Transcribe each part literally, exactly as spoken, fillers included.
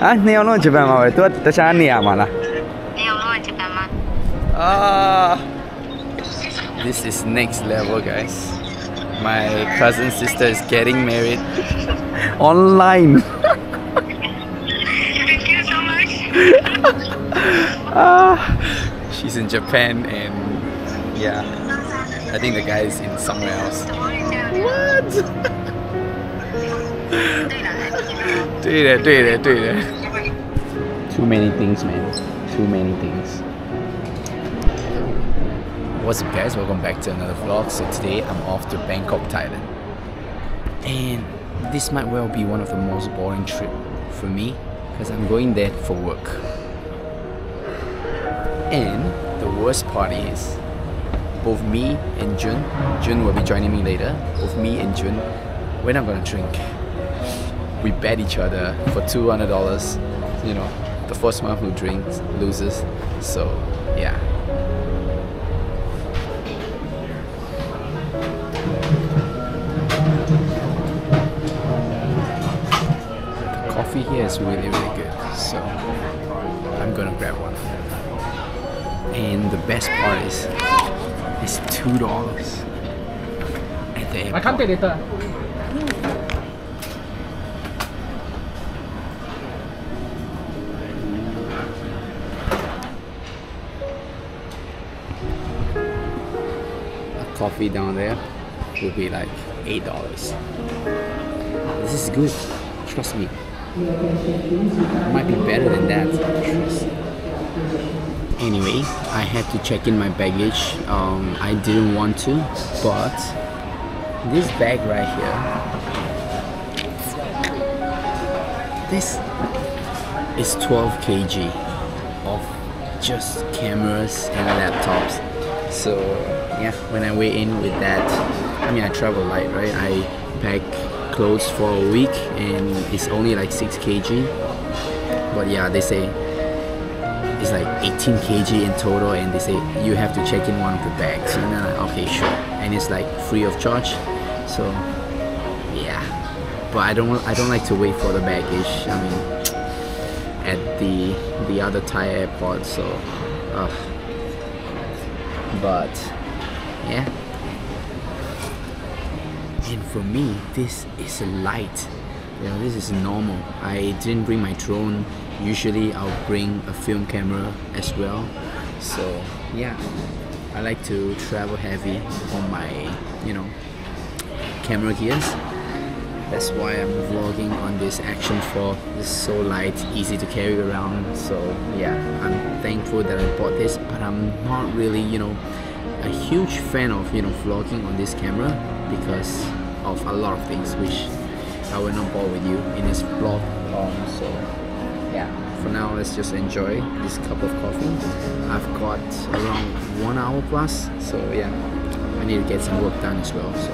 Ah, neonoce pe mă, tu așa ni amala. Neonoce pe mă. Ah. This is next level, guys. My cousin's sister is getting married online. Thank you so much. Ah, she's in Japan and yeah, I think the guy is in somewhere else. What? 对的对的对的。 Too many things, man. Too many things. What's up, guys? Welcome back to another vlog. So today I'm off to Bangkok, Thailand. And this might well be one of the most boring trip for me, because I'm going there for work. And the worst part is, both me and Jun, Jun will be joining me later, both me and Jun, we're not gonna drink. We bet each other for two hundred dollars, you know, the first one who drinks loses, so yeah. The coffee here is really, really good, so I'm gonna grab one. And the best part is, it's two dollars at the airport. I can't pay later. Coffee down there will be like eight dollars. This is good, trust me. It might be better than that. Anyway, I had to check in my baggage. Um, I didn't want to, but this bag right here, this is twelve kilograms of just cameras and laptops. So yeah, when I weigh in with that, I mean I travel light, right? I pack clothes for a week and it's only like six kilograms. But yeah, they say it's like eighteen kilograms in total and they say you have to check in one of the bags. And I'm like, okay, sure. And it's like free of charge. So yeah. But I don't I don't like to wait for the baggage. I mean at the the other Thai airport, so uh, but yeah, and for me this is a light, you know, this is normal. I didn't bring my drone. Usually I'll bring a film camera as well, so yeah, I like to travel heavy on my, you know, camera gears. That's why I'm vlogging on this Action four. It's so light, easy to carry around, so yeah, I'm thankful that I bought this, but I'm not really, you know, a huge fan of, you know, vlogging on this camera because of a lot of things which I will not bore with you in this vlog. Um, so yeah, for now let's just enjoy this cup of coffee. I've got around one hour plus, so yeah, I need to get some work done as well. So.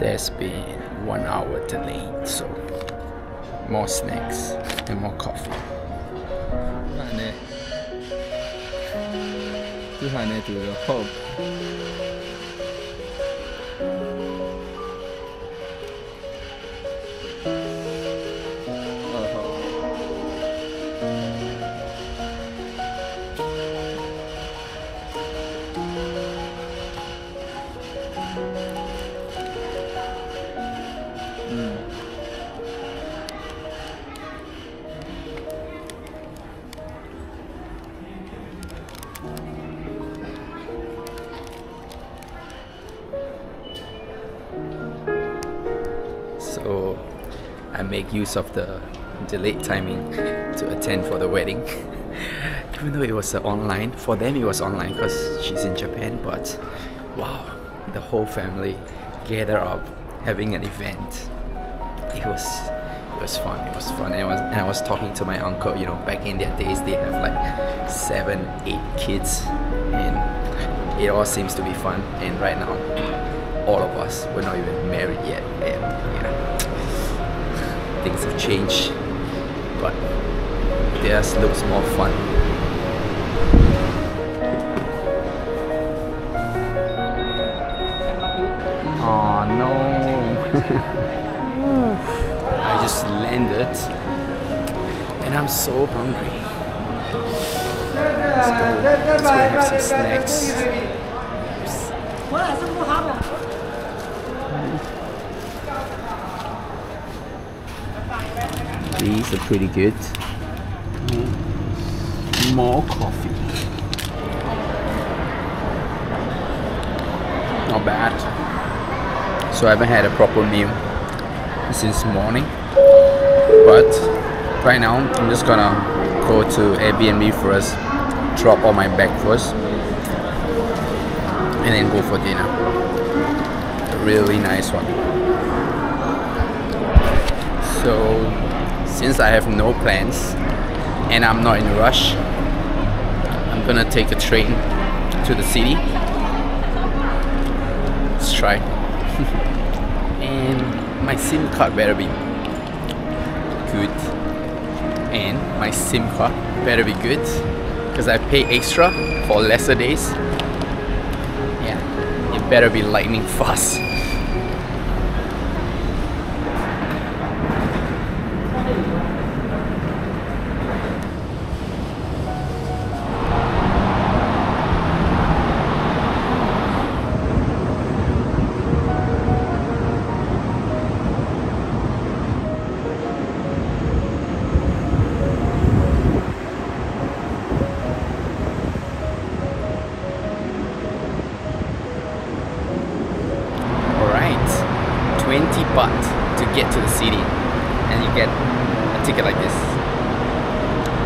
There's been one hour delayed, so more snacks and more coffee. To the home. So I make use of the delayed timing to attend for the wedding. Even though it was uh, online, for them it was online because she's in Japan, but wow, the whole family gathered up having an event. It was It was fun, it was fun. And I was, and I was talking to my uncle, you know, back in their days, they have like seven, eight kids, and it all seems to be fun. And right now, all of us, we're not even married yet, and yeah, things have changed, but theirs looks more fun. Oh no! I just landed and I'm so hungry. Let's go, let's go have some snacks. These are pretty good. More coffee. Not bad. So I haven't had a proper meal since morning, but right now I'm just gonna go to Airbnb first, drop all my bag first, and then go for dinner. A really nice one. So since I have no plans and I'm not in a rush, I'm gonna take a train to the city. Let's try. And my SIM card better be good, and my SIM card better be good, because I pay extra for lesser days. Yeah, it better be lightning fast. twenty baht to get to the city, and you get a ticket like this.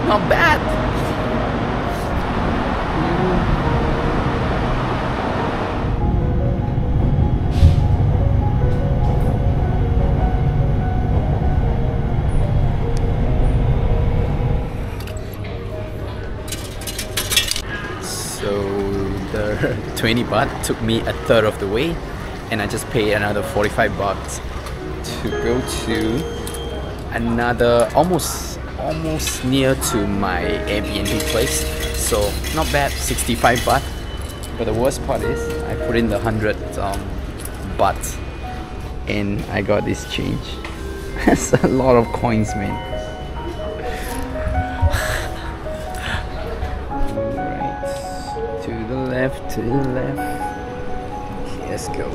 Not bad! So the twenty baht took me a third of the way, and I just paid another forty-five bucks to go to another almost almost near to my Airbnb place. So not bad, sixty-five baht. But the worst part is I put in the hundred um, baht and I got this change. That's a lot of coins, man. Right, to the left, to the left. Let's go.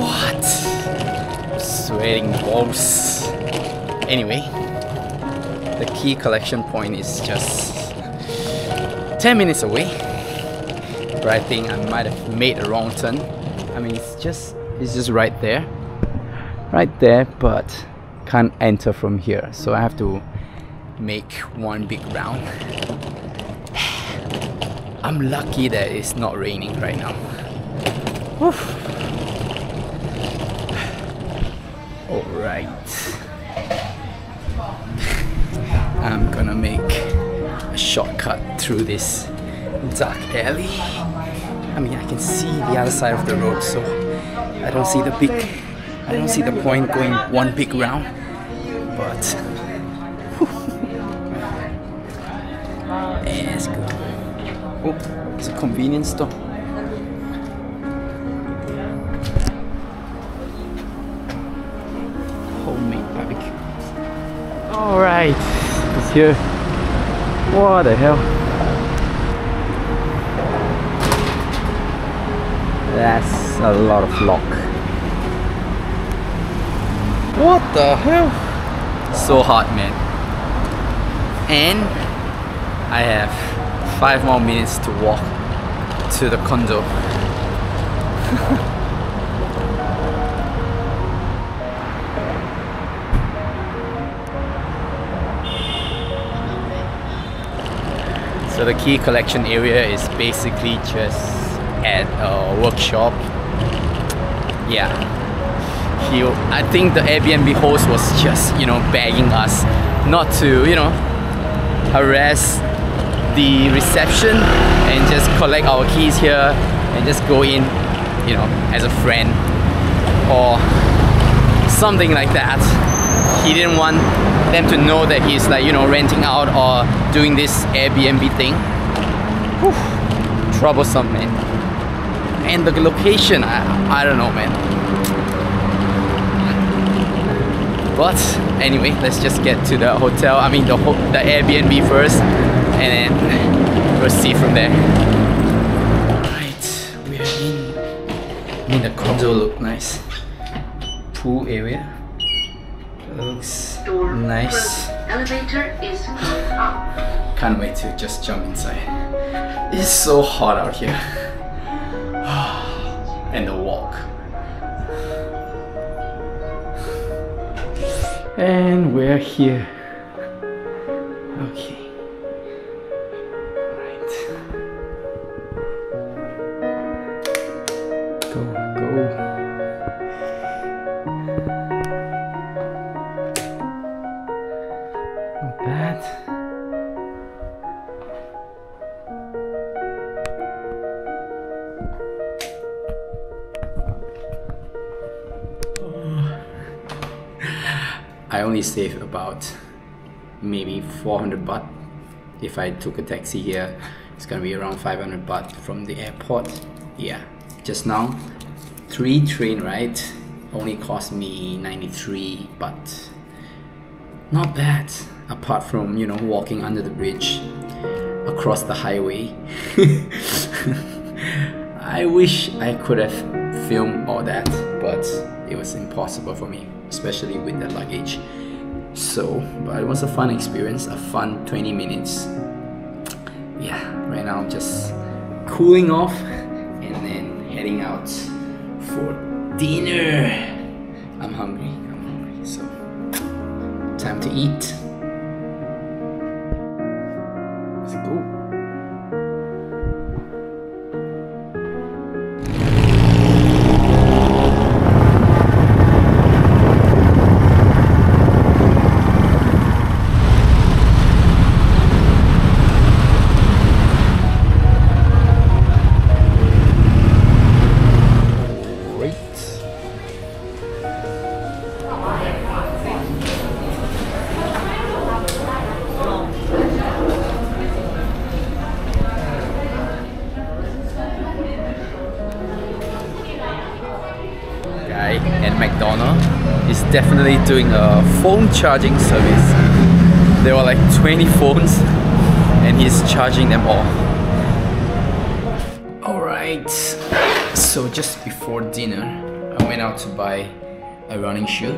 What? Sweating balls. Anyway, the key collection point is just ten minutes away, but I think I might have made a wrong turn. I mean, it's just it's just right there, right there, but can't enter from here, so I have to make one big round. I'm lucky that it's not raining right now. Woof. All right, I'm gonna make a shortcut through this dark alley. I mean, I can see the other side of the road, so I don't see the big, I don't see the point going one big round, but yeah, it's good. Oh, it's a convenience store. Homemade barbecue. All right, it's here. What the hell? That's a lot of lock. What the hell? So hot, man. And I have five more minutes to walk to the condo. So the key collection area is basically just at a workshop. Yeah, he, I think the Airbnb host was just, you know, begging us not to, you know, harass the reception and just collect our keys here and just go in, you know, as a friend or something like that. He didn't want them to know that he's like, you know, renting out or doing this Airbnb thing. Whew, troublesome, man. And the location, I, I don't know, man. But anyway, let's just get to the hotel, I mean the, the Airbnb first, and then proceed from there. Right, we're in. I mean, the condo look nice. Pool area looks nice. Elevator is up. Can't wait to just jump inside. It's so hot out here. And the walk. And we're here. Okay. Alright. Go, go. I only saved about maybe four hundred baht. If I took a taxi here, it's gonna be around five hundred baht from the airport. Yeah, just now, three train ride only cost me ninety-three baht. Not bad, apart from, you know, walking under the bridge across the highway. I wish I could have filmed all that, but it was impossible for me, especially with that luggage. So, but it was a fun experience, a fun twenty minutes. Yeah, right now I'm just cooling off and then heading out for dinner. I'm hungry, I'm hungry, so time to eat. Let's go. Is definitely doing a phone charging service. There were like twenty phones and he's charging them all. Alright, so just before dinner I went out to buy a running shoe.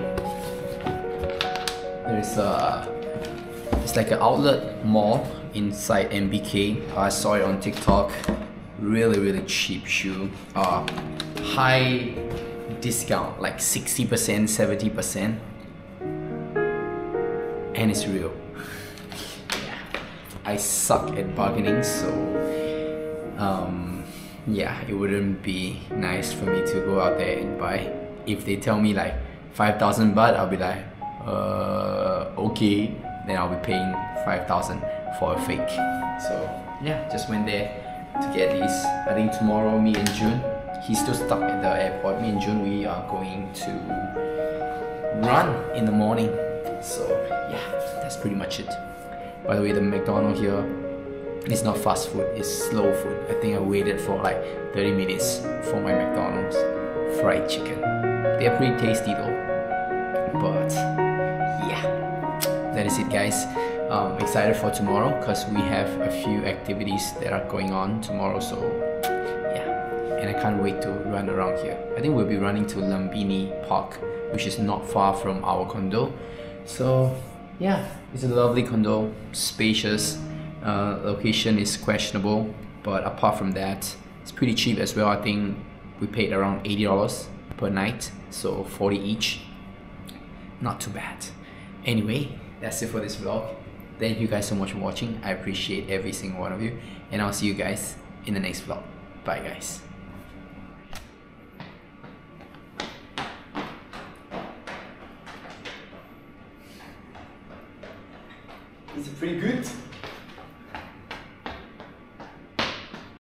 There's a, it's like an outlet mall inside M B K. I saw it on TikTok. Really really cheap shoe, uh, high discount, like sixty percent, seventy percent, and it's real. Yeah. I suck at bargaining, so um, yeah, it wouldn't be nice for me to go out there and buy. If they tell me like five thousand baht, I'll be like, uh, okay, then I'll be paying five thousand for a fake. So yeah, just went there to get these. I think tomorrow me and Jun, he's still stuck at the airport. Me and Jun, we are going to run in the morning. So yeah, that's pretty much it. By the way, the McDonald's here is not fast food, it's slow food. I think I waited for like thirty minutes for my McDonald's fried chicken. They're pretty tasty though. But yeah, that is it guys. Um, excited for tomorrow because we have a few activities that are going on tomorrow. So and I can't wait to run around here. I think we'll be running to Lambini Park, which is not far from our condo. So yeah, it's a lovely condo, spacious, uh, location is questionable, but apart from that, it's pretty cheap as well. I think we paid around eighty dollars per night, so forty each, not too bad. Anyway, that's it for this vlog. Thank you guys so much for watching. I appreciate every single one of you, and I'll see you guys in the next vlog. Bye guys. Is it pretty good?